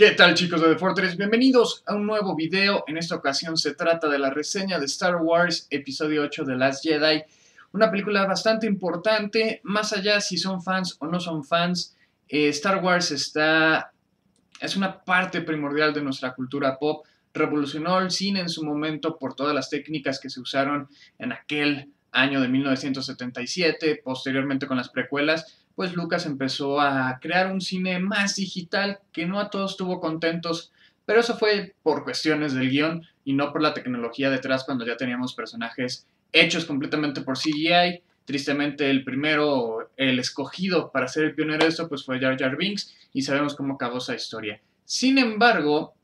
¿Qué tal, chicos de The Fortress? Bienvenidos a un nuevo video. En esta ocasión se trata de la reseña de Star Wars Episodio 8 de The Last Jedi. Una película bastante importante, más allá si son fans o no son fans. Star Wars es una parte primordial de nuestra cultura pop. Revolucionó el cine en su momento por todas las técnicas que se usaron en aquel año de 1977. Posteriormente, con las precuelas, pues Lucas empezó a crear un cine más digital que no a todos tuvo contentos, pero eso fue por cuestiones del guión y no por la tecnología detrás, cuando ya teníamos personajes hechos completamente por CGI. Tristemente, el primero, el escogido para ser el pionero de esto, pues fue Jar Jar Binks, y sabemos cómo acabó esa historia. Sin embargo,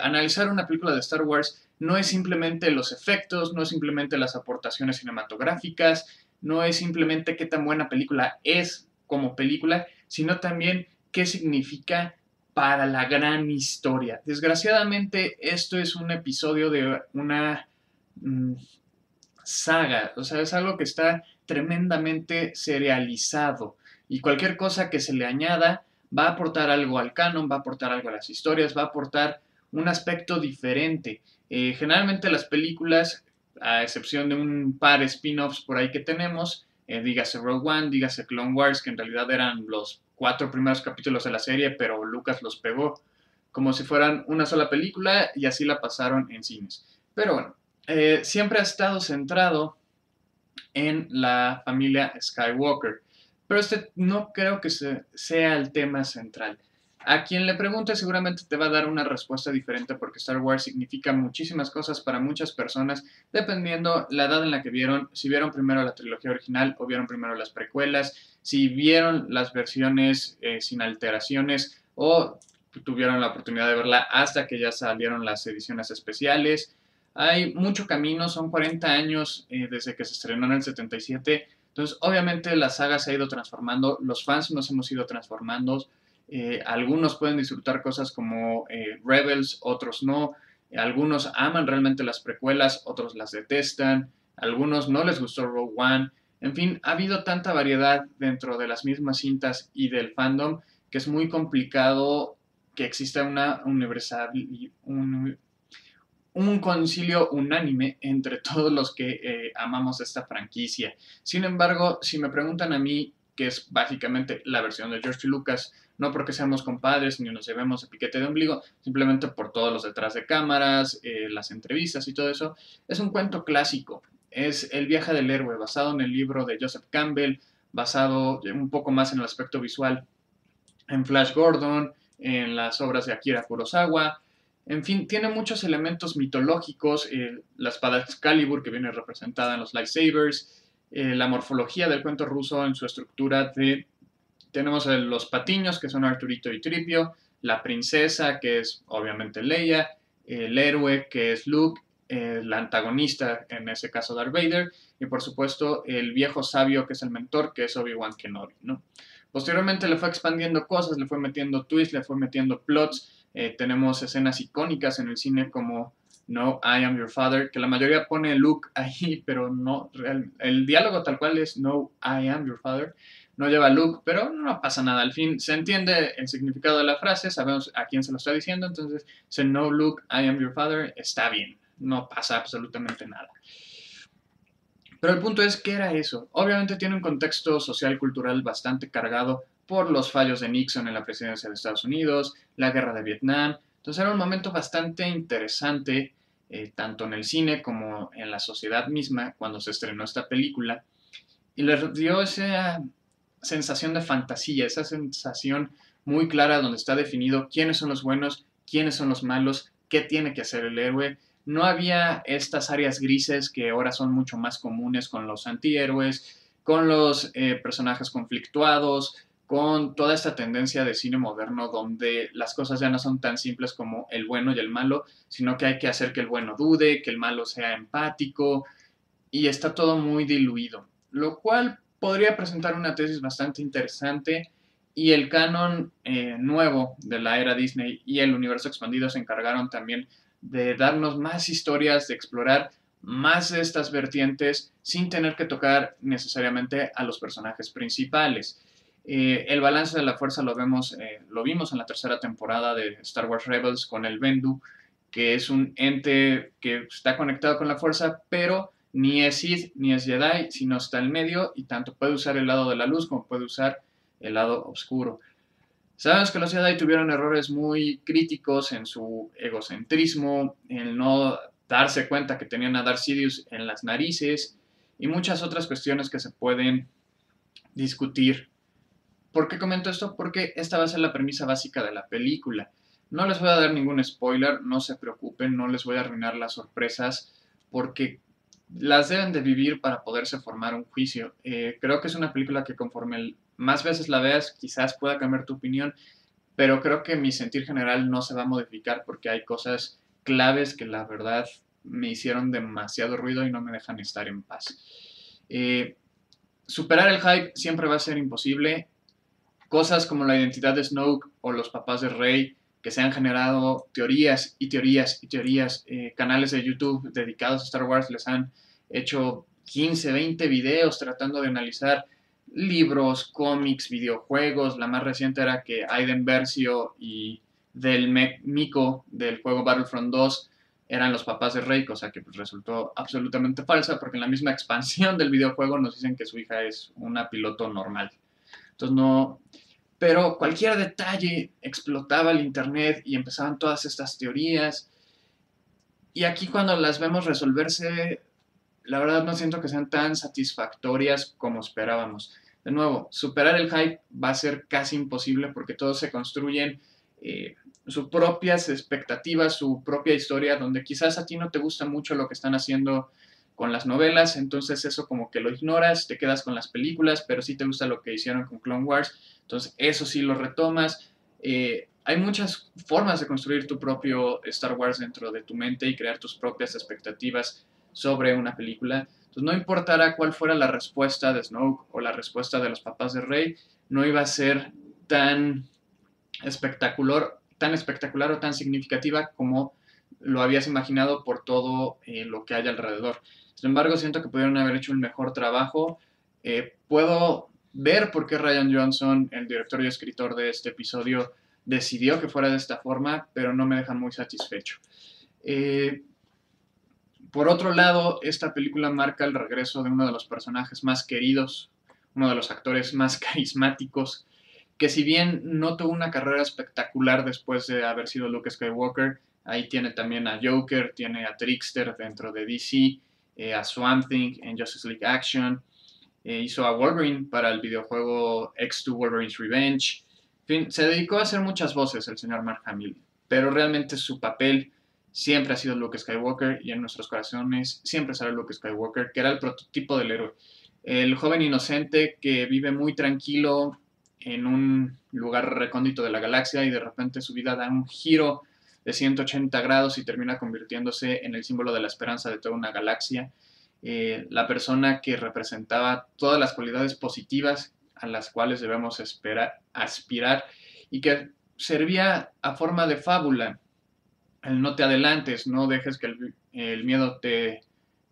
analizar una película de Star Wars no es simplemente los efectos, no es simplemente las aportaciones cinematográficas, no es simplemente qué tan buena película es como película, sino también qué significa para la gran historia. Desgraciadamente, esto es un episodio de una saga, o sea, es algo que está tremendamente serializado, y cualquier cosa que se le añada va a aportar algo al canon, va a aportar algo a las historias, va a aportar un aspecto diferente. Generalmente las películas, a excepción de un par de spin-offs por ahí que tenemos, dígase Rogue One, dígase Clone Wars, que en realidad eran los 4 primeros capítulos de la serie, pero Lucas los pegó como si fueran una sola película y así la pasaron en cines. Pero bueno, siempre ha estado centrado en la familia Skywalker, pero este no creo que sea el tema central. A quien le pregunte seguramente te va a dar una respuesta diferente, porque Star Wars significa muchísimas cosas para muchas personas, dependiendo la edad en la que vieron, si vieron primero la trilogía original o vieron primero las precuelas, si vieron las versiones sin alteraciones o tuvieron la oportunidad de verla hasta que ya salieron las ediciones especiales. Hay mucho camino, son 40 años desde que se estrenó en el 77, entonces obviamente la saga se ha ido transformando, los fans nos hemos ido transformando. Algunos pueden disfrutar cosas como Rebels, otros no. Algunos aman realmente las precuelas, otros las detestan. Algunos no les gustó Rogue One. En fin, ha habido tanta variedad dentro de las mismas cintas y del fandom que es muy complicado que exista una un concilio unánime entre todos los que amamos esta franquicia. Sin embargo, si me preguntan a mí, que es básicamente la versión de George Lucas, no porque seamos compadres ni nos llevemos el piquete de ombligo, simplemente por todos los detrás de cámaras, las entrevistas y todo eso, es un cuento clásico. Es El viaje del héroe, basado en el libro de Joseph Campbell, basado un poco más en el aspecto visual, en Flash Gordon, en las obras de Akira Kurosawa. En fin, tiene muchos elementos mitológicos, la espada Excalibur, que viene representada en los lightsabers. La morfología del cuento ruso en su estructura de... Tenemos los patiños, que son Arturito y Tripio, la princesa, que es obviamente Leia, el héroe, que es Luke, la antagonista, en ese caso Darth Vader, y por supuesto el viejo sabio, que es el mentor, que es Obi-Wan Kenobi, ¿no? Posteriormente le fue expandiendo cosas, le fue metiendo twists, le fue metiendo plots. Tenemos escenas icónicas en el cine como "No, I am your father", que la mayoría pone Luke ahí, pero no, el diálogo tal cual es "No, I am your father", no lleva Luke, pero no pasa nada, al fin se entiende el significado de la frase, sabemos a quién se lo está diciendo, entonces "So no, Luke, I am your father", está bien, no pasa absolutamente nada. Pero el punto es, ¿qué era eso? Obviamente tiene un contexto social y cultural bastante cargado por los fallos de Nixon en la presidencia de Estados Unidos, la guerra de Vietnam, entonces era un momento bastante interesante, tanto en el cine como en la sociedad misma, cuando se estrenó esta película, y les dio esa sensación de fantasía, esa sensación muy clara donde está definido quiénes son los buenos, quiénes son los malos, qué tiene que hacer el héroe. No había estas áreas grises que ahora son mucho más comunes con los antihéroes, con los personajes conflictuados, con toda esta tendencia de cine moderno donde las cosas ya no son tan simples como el bueno y el malo, sino que hay que hacer que el bueno dude, que el malo sea empático, y está todo muy diluido, lo cual podría presentar una tesis bastante interesante, y el canon nuevo de la era Disney y el universo expandido se encargaron también de darnos más historias, de explorar más de estas vertientes sin tener que tocar necesariamente a los personajes principales. El balance de la fuerza lo vimos en la tercera temporada de Star Wars Rebels con el Bendu, que es un ente que está conectado con la fuerza, pero ni es Sith ni es Jedi, sino está en medio y tanto puede usar el lado de la luz como puede usar el lado oscuro. Sabemos que los Jedi tuvieron errores muy críticos en su egocentrismo, en no darse cuenta que tenían a Darth Sidious en las narices y muchas otras cuestiones que se pueden discutir. ¿Por qué comento esto? Porque esta va a ser la premisa básica de la película. No les voy a dar ningún spoiler, no se preocupen, no les voy a arruinar las sorpresas porque las deben de vivir para poderse formar un juicio. Creo que es una película que conforme más veces la veas quizás pueda cambiar tu opinión, pero creo que mi sentir general no se va a modificar porque hay cosas claves que la verdad me hicieron demasiado ruido y no me dejan estar en paz. Superar el hype siempre va a ser imposible. Cosas como la identidad de Snoke o los papás de Rey, que se han generado teorías y teorías y teorías. Canales de YouTube dedicados a Star Wars les han hecho 15, 20 videos tratando de analizar libros, cómics, videojuegos. La más reciente era que Aiden Versio y del Miko del juego Battlefront 2 eran los papás de Rey, cosa que pues, resultó absolutamente falsa porque en la misma expansión del videojuego nos dicen que su hija es una piloto normal. Entonces no... Pero cualquier detalle explotaba el internet y empezaban todas estas teorías. Y aquí cuando las vemos resolverse, la verdad no siento que sean tan satisfactorias como esperábamos. De nuevo, superar el hype va a ser casi imposible porque todos se construyen sus propias expectativas, su propia historia, donde quizás a ti no te gusta mucho lo que están haciendo con las novelas, entonces eso como que lo ignoras, te quedas con las películas, pero sí te gusta lo que hicieron con Clone Wars, entonces eso sí lo retomas. Hay muchas formas de construir tu propio Star Wars dentro de tu mente y crear tus propias expectativas sobre una película. Entonces no importará cuál fuera la respuesta de Snoke o la respuesta de los papás de Rey, no iba a ser tan espectacular o tan significativa como lo habías imaginado por todo lo que hay alrededor. Sin embargo, siento que pudieron haber hecho un mejor trabajo. Puedo ver por qué Ryan Johnson, el director y escritor de este episodio, decidió que fuera de esta forma, pero no me deja muy satisfecho. Por otro lado, esta película marca el regreso de uno de los personajes más queridos, uno de los actores más carismáticos, que si bien no tuvo una carrera espectacular después de haber sido Luke Skywalker, ahí tiene también a Joker, tiene a Trickster dentro de DC, a Swamp Thing en Justice League Action, hizo a Wolverine para el videojuego X2 Wolverine's Revenge. En fin, se dedicó a hacer muchas voces el señor Mark Hamill, pero realmente su papel siempre ha sido Luke Skywalker y en nuestros corazones siempre será Luke Skywalker, que era el prototipo del héroe. El joven inocente que vive muy tranquilo en un lugar recóndito de la galaxia y de repente su vida da un giro de 180 grados y termina convirtiéndose en el símbolo de la esperanza de toda una galaxia. La persona que representaba todas las cualidades positivas a las cuales debemos aspirar y que servía a forma de fábula. El no te adelantes, no dejes que el miedo te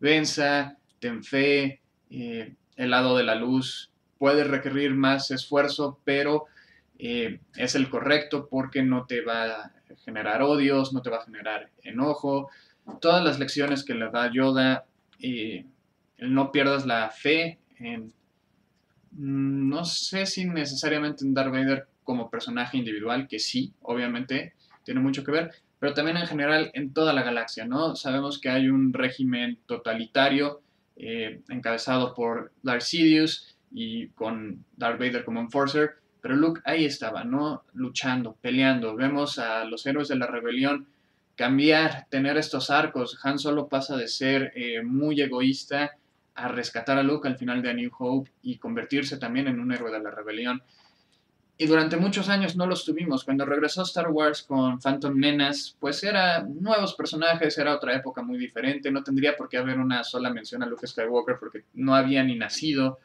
venza, ten fe, el lado de la luz puede requerir más esfuerzo, pero es el correcto porque no te va a generar odios, no te va a generar enojo. Todas las lecciones que le da Yoda, no pierdas la fe en, no sé si necesariamente en Darth Vader como personaje individual, que sí, obviamente tiene mucho que ver, pero también en general en toda la galaxia, ¿no? Sabemos que hay un régimen totalitario encabezado por Darth Sidious y con Darth Vader como enforcer, pero Luke ahí estaba, ¿no? Luchando, peleando. Vemos a los héroes de la rebelión cambiar, tener estos arcos. Han Solo pasa de ser muy egoísta a rescatar a Luke al final de A New Hope y convertirse también en un héroe de la rebelión. Y durante muchos años no los tuvimos. Cuando regresó Star Wars con Phantom Menace, pues eran nuevos personajes, era otra época muy diferente. No tendría por qué haber una sola mención a Luke Skywalker porque no había ni nacido.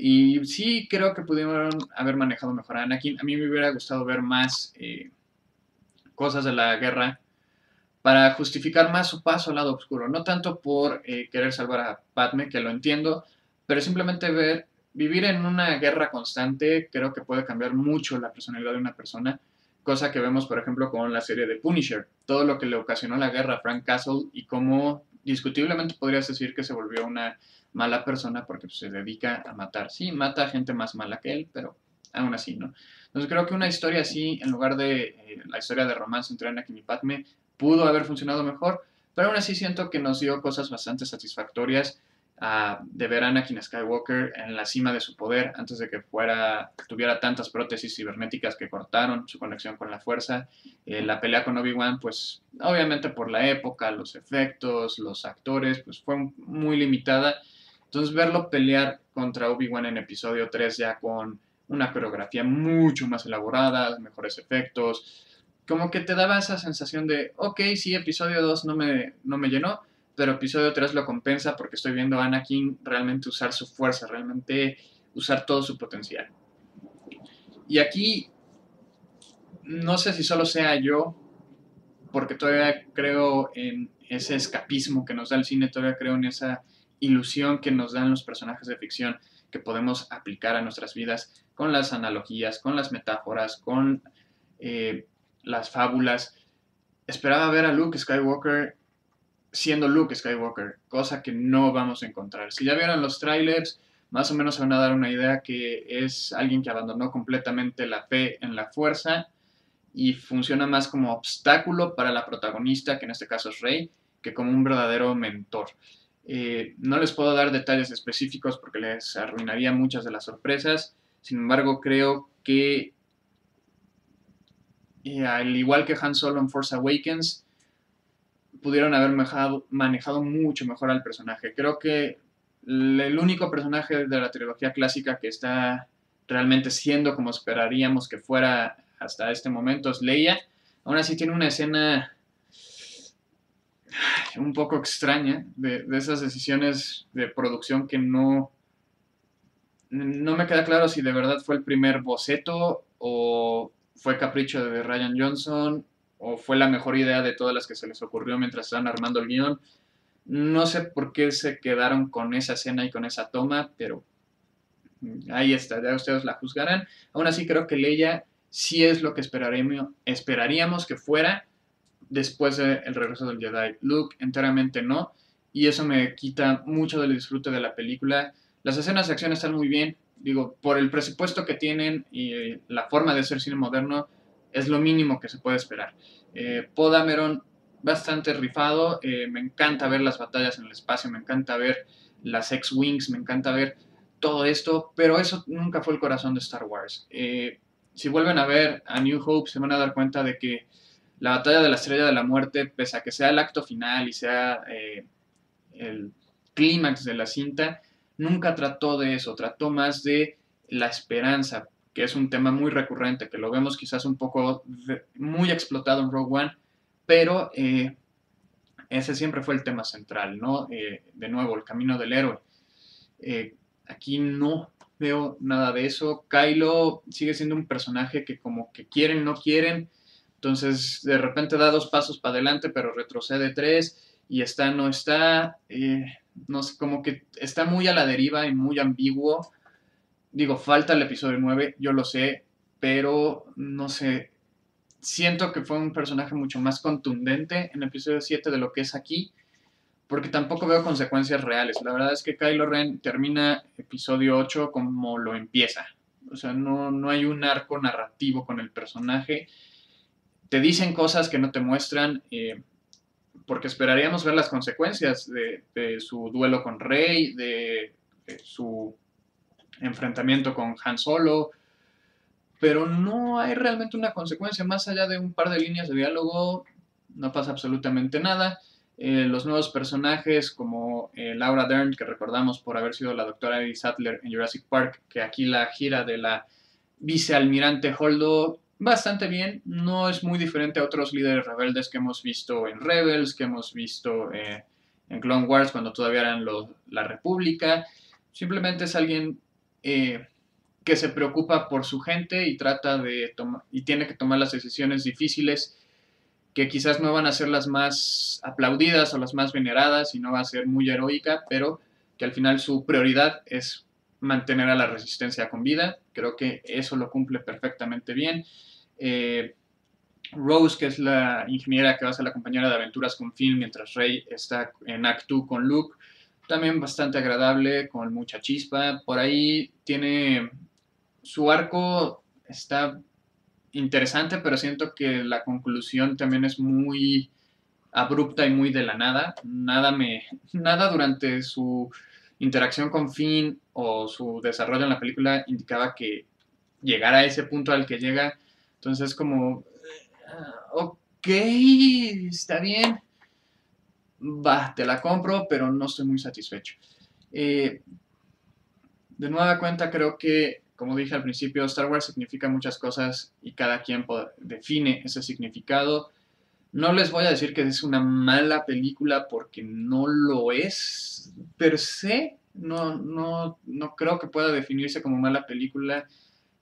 Y sí creo que pudieron haber manejado mejor a Anakin. A mí me hubiera gustado ver más cosas de la guerra para justificar más su paso al lado oscuro. No tanto por querer salvar a Padme, que lo entiendo, pero simplemente ver Vivir en una guerra constante creo que puede cambiar mucho la personalidad de una persona, cosa que vemos, por ejemplo, con la serie de Punisher. Todo lo que le ocasionó la guerra a Frank Castle y cómo discutiblemente podrías decir que se volvió una mala persona porque se dedica a matar. Sí, mata a gente más mala que él, pero aún así, ¿no? Entonces creo que una historia así, en lugar de la historia de romance entre Anakin y Padme, pudo haber funcionado mejor, pero aún así siento que nos dio cosas bastante satisfactorias de ver a Anakin Skywalker en la cima de su poder antes de que tuviera tantas prótesis cibernéticas que cortaron su conexión con la fuerza. La pelea con Obi-Wan, pues obviamente por la época, los efectos, los actores, pues fue muy limitada. Entonces verlo pelear contra Obi-Wan en episodio 3 ya con una coreografía mucho más elaborada, mejores efectos, como que te daba esa sensación de, ok, sí, episodio 2 no me llenó, pero episodio 3 lo compensa porque estoy viendo a Anakin realmente usar su fuerza, realmente usar todo su potencial. Y aquí, no sé si solo sea yo, porque todavía creo en ese escapismo que nos da el cine, todavía creo en esa ilusión que nos dan los personajes de ficción, que podemos aplicar a nuestras vidas con las analogías, con las metáforas, con las fábulas. Esperaba ver a Luke Skywalker siendo Luke Skywalker, cosa que no vamos a encontrar. Si ya vieron los trailers, más o menos se van a dar una idea que es alguien que abandonó completamente la fe en la fuerza y funciona más como obstáculo para la protagonista, que en este caso es Rey, que como un verdadero mentor. No les puedo dar detalles específicos porque les arruinaría muchas de las sorpresas. Sin embargo, creo que, al igual que Han Solo en Force Awakens, pudieron haber manejado mucho mejor al personaje. Creo que el único personaje de la trilogía clásica que está realmente siendo como esperaríamos que fuera hasta este momento es Leia. Aún así tiene una escena un poco extraña, de esas decisiones de producción que no me queda claro si de verdad fue el primer boceto o fue capricho de Ryan Johnson o fue la mejor idea de todas las que se les ocurrió mientras estaban armando el guión. No sé por qué se quedaron con esa escena y con esa toma, pero ahí está, ya ustedes la juzgarán. Aún así creo que Leia sí es lo que esperaríamos que fuera después del regreso del Jedi. Luke enteramente no, y eso me quita mucho del disfrute de la película. Las escenas de acción están muy bien, digo, por el presupuesto que tienen y la forma de hacer cine moderno, es lo mínimo que se puede esperar. Poe Dameron, bastante rifado, me encanta ver las batallas en el espacio, me encanta ver las X-Wings, me encanta ver todo esto, pero eso nunca fue el corazón de Star Wars. Si vuelven a ver A New Hope, se van a dar cuenta de que la batalla de la Estrella de la Muerte, pese a que sea el acto final y sea el clímax de la cinta, nunca trató de eso, trató más de la esperanza, que es un tema muy recurrente, que lo vemos quizás un poco muy explotado en Rogue One, pero ese siempre fue el tema central, ¿no? De nuevo, el camino del héroe. Aquí no veo nada de eso. Kylo sigue siendo un personaje que como que quieren, no quieren. Entonces, de repente da 2 pasos para adelante, pero retrocede 3 y está, no está. No sé, como que está muy a la deriva y muy ambiguo. Digo, falta el episodio 9, yo lo sé, pero no sé. Siento que fue un personaje mucho más contundente en el episodio 7 de lo que es aquí, porque tampoco veo consecuencias reales. La verdad es que Kylo Ren termina episodio 8 como lo empieza. O sea, no hay un arco narrativo con el personaje. Te dicen cosas que no te muestran, porque esperaríamos ver las consecuencias de su duelo con Rey, de su enfrentamiento con Han Solo, pero no hay realmente una consecuencia. Más allá de un par de líneas de diálogo, no pasa absolutamente nada. Los nuevos personajes, como Laura Dern, que recordamos por haber sido la doctora Eddie Sattler en Jurassic Park, que aquí la gira de la vicealmirante Holdo, bastante bien, no es muy diferente a otros líderes rebeldes que hemos visto en Rebels, que hemos visto en Clone Wars cuando todavía eran la República. Simplemente es alguien que se preocupa por su gente y tiene que tomar las decisiones difíciles que quizás no van a ser las más aplaudidas o las más veneradas y no va a ser muy heroica, pero que al final su prioridad es mantener a la resistencia con vida. Creo que eso lo cumple perfectamente bien. Rose, que es la ingeniera que va a ser la compañera de aventuras con Finn mientras Rey está en Act 2 con Luke, también bastante agradable, con mucha chispa. Por ahí tiene su arco, está interesante, pero siento que la conclusión también es muy abrupta y muy de la nada. Nada durante su interacción con Finn o su desarrollo en la película indicaba que llegara a ese punto al que llega. Entonces como, ok, está bien, va, te la compro, pero no estoy muy satisfecho. De nueva cuenta, creo que, como dije al principio, Star Wars significa muchas cosas y cada quien define ese significado. No les voy a decir que es una mala película porque no lo es per se. No creo que pueda definirse como mala película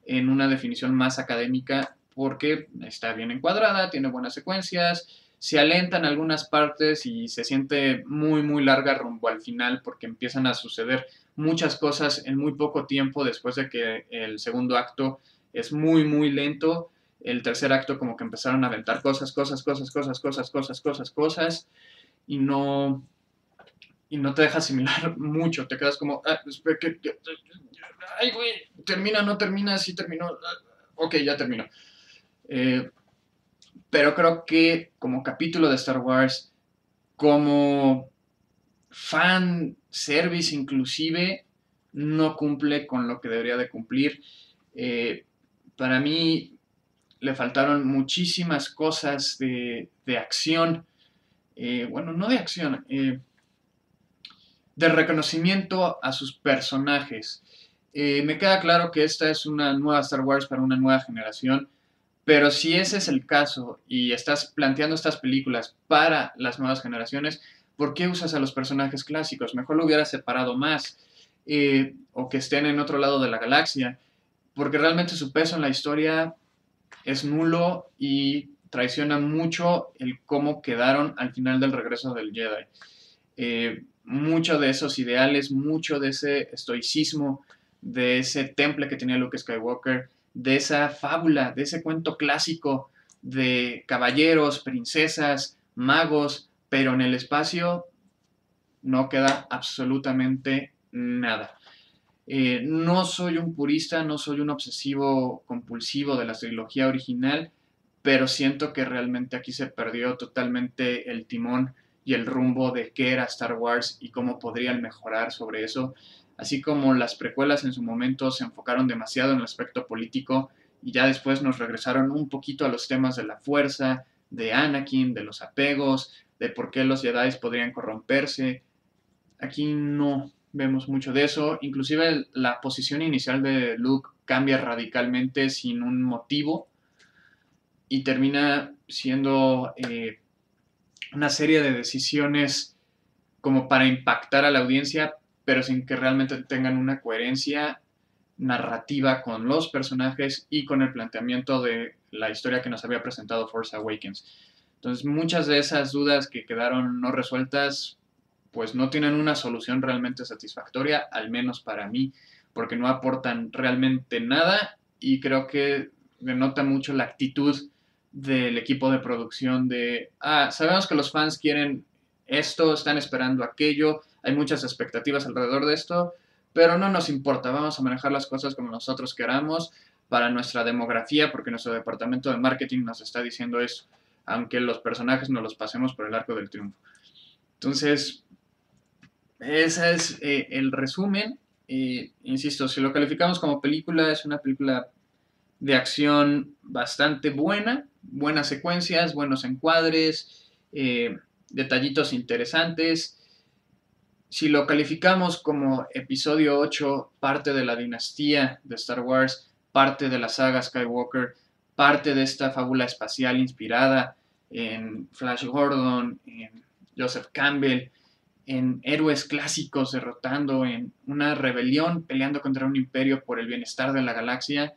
en una definición más académica, porque está bien encuadrada, tiene buenas secuencias, se alentan algunas partes y se siente muy larga rumbo al final, porque empiezan a suceder muchas cosas en muy poco tiempo después de que el segundo acto es muy lento. El tercer acto como que empezaron a aventar cosas y no te deja asimilar mucho. Te quedas como, ay güey, termina, no termina, sí terminó, ok, ya terminó. Pero creo que como capítulo de Star Wars, como fan service inclusive, no cumple con lo que debería de cumplir. Para mí le faltaron muchísimas cosas de acción, bueno, no de acción, de reconocimiento a sus personajes. Me queda claro que esta es una nueva Star Wars para una nueva generación, pero si ese es el caso y estás planteando estas películas para las nuevas generaciones, ¿por qué usas a los personajes clásicos? Mejor lo hubieras separado más, o que estén en otro lado de la galaxia, porque realmente su peso en la historia es nulo y traiciona mucho el cómo quedaron al final del regreso del Jedi. Mucho de esos ideales, mucho de ese estoicismo, de ese temple que tenía Luke Skywalker, de esa fábula, de ese cuento clásico de caballeros, princesas, magos, pero en el espacio no queda absolutamente nada. No soy un purista, no soy un obsesivo compulsivo de la trilogía original, pero siento que realmente aquí se perdió totalmente el timón y el rumbo de qué era Star Wars y cómo podrían mejorar sobre eso. Así como las precuelas en su momento se enfocaron demasiado en el aspecto político y ya después nos regresaron un poquito a los temas de la fuerza, de Anakin, de los apegos, de por qué los Jedi podrían corromperse. Aquí no vemos mucho de eso. Inclusive la posición inicial de Luke cambia radicalmente sin un motivo y termina siendo una serie de decisiones como para impactar a la audiencia, pero sin que realmente tengan una coherencia narrativa con los personajes y con el planteamiento de la historia que nos había presentado Force Awakens. Entonces muchas de esas dudas que quedaron no resueltas pues no tienen una solución realmente satisfactoria, al menos para mí, porque no aportan realmente nada y creo que denota mucho la actitud del equipo de producción de, sabemos que los fans quieren esto, están esperando aquello, hay muchas expectativas alrededor de esto, pero no nos importa, vamos a manejar las cosas como nosotros queramos para nuestra demografía, porque nuestro departamento de marketing nos está diciendo eso, aunque los personajes nos los pasemos por el arco del triunfo. Entonces, ese es el resumen. Insisto, si lo calificamos como película, es una película de acción bastante buena, buenas secuencias, buenos encuadres, detallitos interesantes. Si lo calificamos como episodio 8, parte de la dinastía de Star Wars, parte de la saga Skywalker, parte de esta fábula espacial inspirada en Flash Gordon, en Joseph Campbell, en héroes clásicos derrotando en una rebelión, peleando contra un imperio por el bienestar de la galaxia,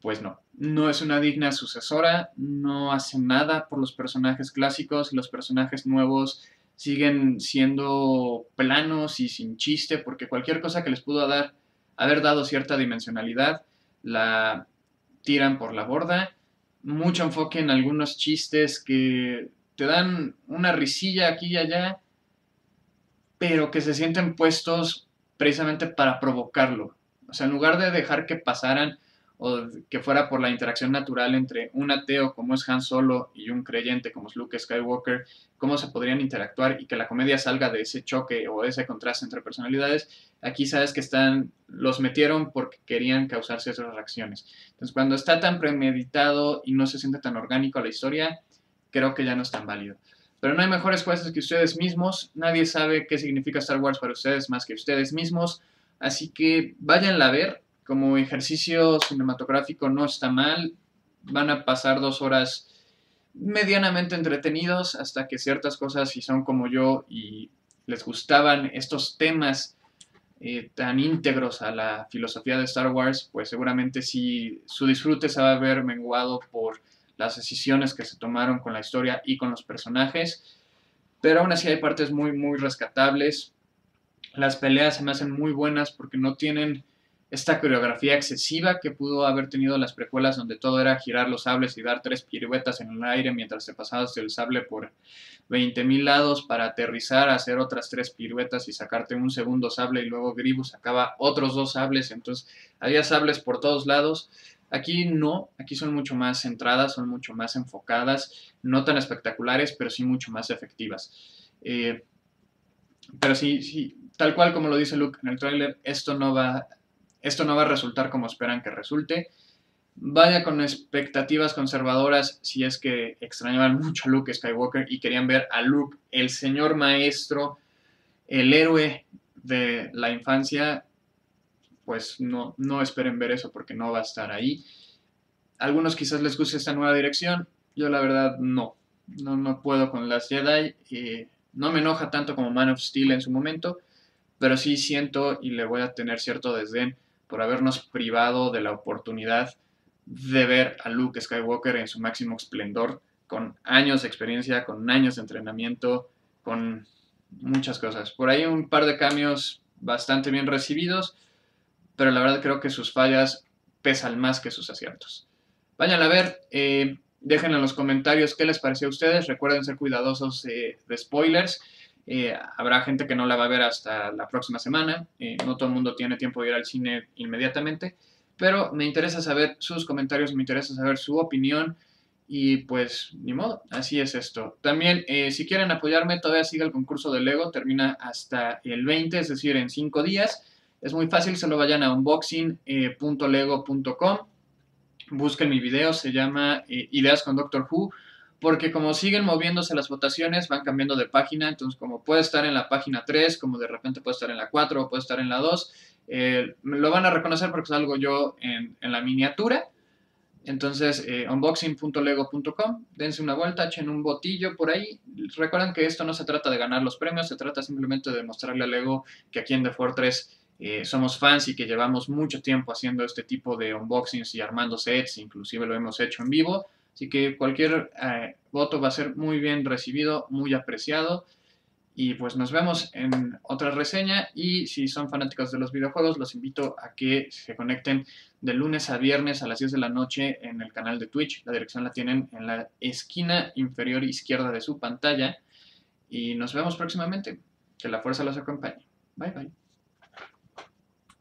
pues no es una digna sucesora, no hace nada por los personajes clásicos y los personajes nuevos siguen siendo planos y sin chiste, porque cualquier cosa que les pudo dar haber dado cierta dimensionalidad, la tiran por la borda. Mucho enfoque en algunos chistes que te dan una risilla aquí y allá, pero que se sienten puestos precisamente para provocarlo. O sea, en lugar de dejar que pasaran o que fuera por la interacción natural entre un ateo como es Han Solo y un creyente como es Luke Skywalker, cómo se podrían interactuar y que la comedia salga de ese choque o de ese contraste entre personalidades, aquí sabes que los metieron porque querían causar ciertas reacciones. Entonces, cuando está tan premeditado y no se siente tan orgánico a la historia, creo que ya no es tan válido. Pero no hay mejores jueces que ustedes mismos, nadie sabe qué significa Star Wars para ustedes más que ustedes mismos, así que váyanla a ver. Como ejercicio cinematográfico no está mal, van a pasar 2 horas medianamente entretenidos hasta que ciertas cosas, si son como yo y les gustaban estos temas tan íntegros a la filosofía de Star Wars, pues seguramente sí, su disfrute se va a ver menguado por las decisiones que se tomaron con la historia y con los personajes, pero aún así hay partes muy, muy rescatables. Las peleas se me hacen muy buenas porque no tienen esta coreografía excesiva que pudo haber tenido las precuelas, donde todo era girar los sables y dar 3 piruetas en el aire mientras te pasabas el sable por 20.000 lados para aterrizar, hacer otras 3 piruetas y sacarte un segundo sable, y luego Grievous sacaba otros 2 sables, entonces había sables por todos lados. Aquí no, aquí son mucho más centradas, son mucho más enfocadas, no tan espectaculares, pero sí mucho más efectivas. Pero sí, tal cual como lo dice Luke en el tráiler, esto no va a resultar como esperan que resulte. Vaya con expectativas conservadoras si es que extrañaban mucho a Luke Skywalker y querían ver a Luke, el señor maestro, el héroe de la infancia. Pues no esperen ver eso porque no va a estar ahí. Algunos quizás les guste esta nueva dirección. Yo la verdad no puedo con las Jedi. No me enoja tanto como Man of Steel en su momento, pero sí siento y le voy a tener cierto desdén por habernos privado de la oportunidad de ver a Luke Skywalker en su máximo esplendor, con años de experiencia, con años de entrenamiento, con muchas cosas. Por ahí un par de cambios bastante bien recibidos, pero la verdad creo que sus fallas pesan más que sus aciertos. Vayan a ver, dejen en los comentarios qué les pareció a ustedes, recuerden ser cuidadosos de spoilers. Habrá gente que no la va a ver hasta la próxima semana, no todo el mundo tiene tiempo de ir al cine inmediatamente, pero me interesa saber sus comentarios, me interesa saber su opinión y pues ni modo, así es esto. También si quieren apoyarme, todavía sigue el concurso de Lego, termina hasta el 20, es decir, en 5 días, es muy fácil, solo vayan a unboxing.lego.com, busquen mi video, se llama Ideas con Doctor Who, porque como siguen moviéndose las votaciones, van cambiando de página, entonces como puede estar en la página 3, como de repente puede estar en la 4, o puede estar en la 2, lo van a reconocer porque salgo yo en la miniatura. Entonces, unboxing.lego.com, dense una vuelta, echen un botillo por ahí. Recuerden que esto no se trata de ganar los premios, se trata simplemente de mostrarle a Lego que aquí en The Fortress somos fans y que llevamos mucho tiempo haciendo este tipo de unboxings y armando sets, inclusive lo hemos hecho en vivo. Así que cualquier voto va a ser muy bien recibido, muy apreciado. Y pues nos vemos en otra reseña. Y si son fanáticos de los videojuegos, los invito a que se conecten de lunes a viernes a las 10 de la noche en el canal de Twitch. La dirección la tienen en la esquina inferior izquierda de su pantalla. Y nos vemos próximamente. Que la fuerza los acompañe. Bye, bye.